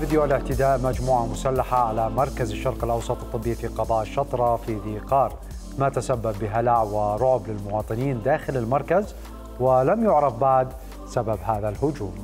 فيديو الاعتداء مجموعة مسلحة على مركز الشرق الأوسط الطبي في قضاء شطرة في ذي قار، ما تسبب بهلع ورعب للمواطنين داخل المركز، ولم يعرف بعد سبب هذا الهجوم.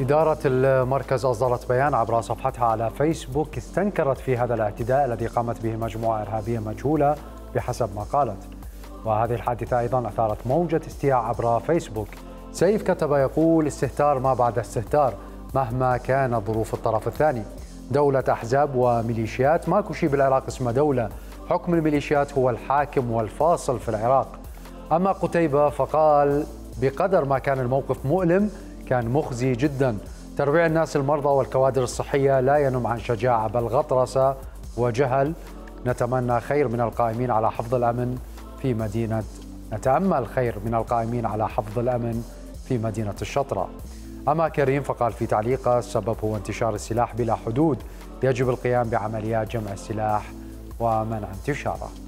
إدارة المركز أصدرت بيان عبر صفحتها على فيسبوك استنكرت فيه هذا الاعتداء الذي قامت به مجموعة إرهابية مجهولة بحسب ما قالت. وهذه الحادثة أيضا أثارت موجة استياء عبر فيسبوك. سيف كتب يقول: استهتار ما بعد استهتار مهما كان ظروف الطرف الثاني. دولة أحزاب وميليشيات، ماكو شيء بالعراق اسمه دولة، حكم الميليشيات هو الحاكم والفاصل في العراق. أما قتيبة فقال: بقدر ما كان الموقف مؤلم كان مخزي جدا، ترويع الناس المرضى والكوادر الصحية لا ينم عن شجاعة بل غطرسة وجهل. نتأمل خير من القائمين على حفظ الأمن في مدينة الشطرة. أما كريم فقال في تعليقه: السبب هو انتشار السلاح بلا حدود، يجب القيام بعمليات جمع السلاح ومنع انتشاره.